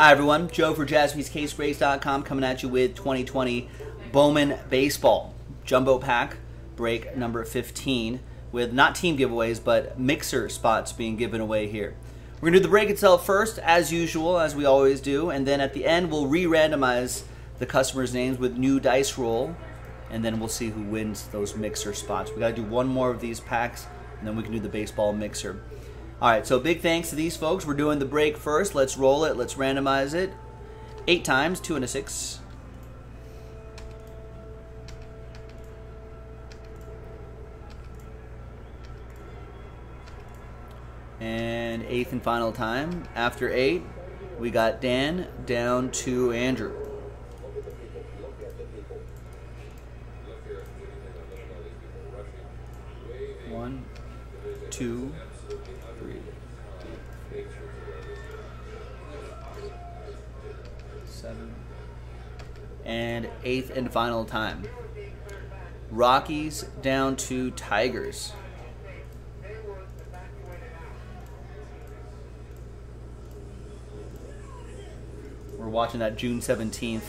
Hi everyone, Joe for Jaspys Case Breaks.com coming at you with 2020 Bowman Baseball Jumbo Pack break number 15 with not team giveaways but mixer spots being given away here. We're going to do the break itself first as usual, as we always do, and then at the end we'll re-randomize the customers' names with new dice roll, and then we'll see who wins those mixer spots. We got to do one more of these packs and then we can do the baseball mixer. Alright, so big thanks to these folks. We're doing the break first. Let's roll it. Let's randomize it. 8 times, 2 and a 6. And 8th and final time. After 8, we got Dan down to Andrew. One, two, three, 7, and 8th and final time. Rockies down to Tigers. We're watching that June 17th.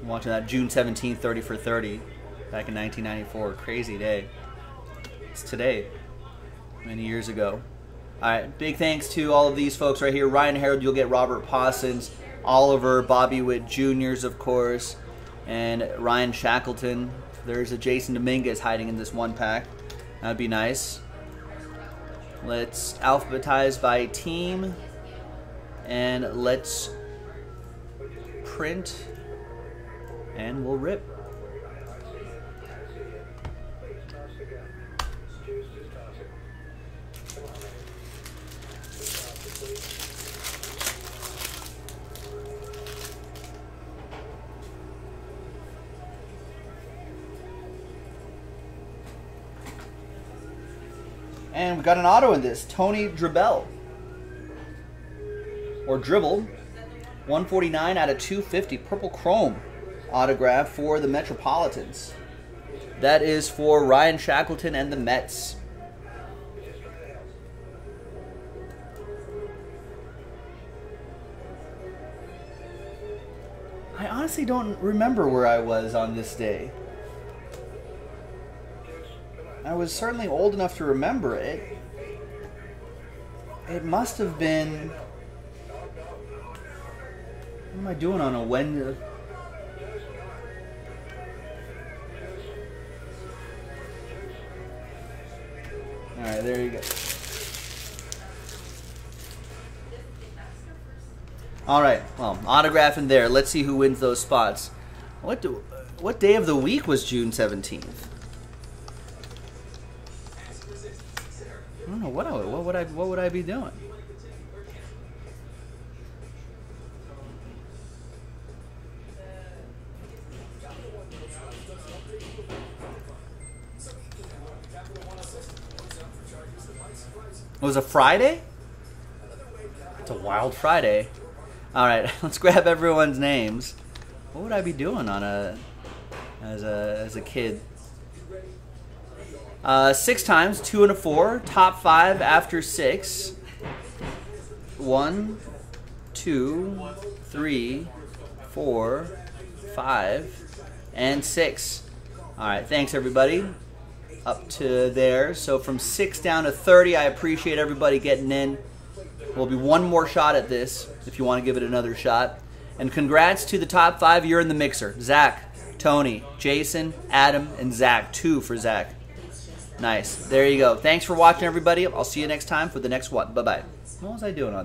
I'm watching that June 17th, 30 for 30 back in 1994. Crazy day. It's today. Many years ago. All right, big thanks to all of these folks right here. Ryan Harold, you'll get Robert Pawsons, Oliver, Bobby Witt Jr.'s, of course, and Ryan Shackleton. There's a Jason Dominguez hiding in this one pack. That'd be nice. Let's alphabetize by team, and let's print, and we'll rip. And we got an auto in this, Tony Dribbell, or Dribble, 149 out of 250, purple chrome autograph for the Metropolitans. That is for Ryan Shackleton and the Mets. I honestly don't remember where I was on this day. I was certainly old enough to remember it. It must have been... What am I doing on a Wednesday? Alright, there you go. Alright, well, autograph in there. Let's see who wins those spots. What day of the week was June 17th? I don't know what would I be doing? It was a Friday? It's a wild Friday. All right, let's grab everyone's names. What would I be doing on as a kid? 6 times, 2 and a 4, top 5 after 6. 1, 2, 3, 4, 5, and 6. All right, thanks everybody. Up to there. So from 6 down to 30, I appreciate everybody getting in. We'll be one more shot at this if you want to give it another shot. And congrats to the top 5. You're in the mixer. Zach, Tony, Jason, Adam, and Zach. 2 for Zach. Nice. There you go. Thanks for watching, everybody. I'll see you next time for the next one. Bye-bye. What was I doing on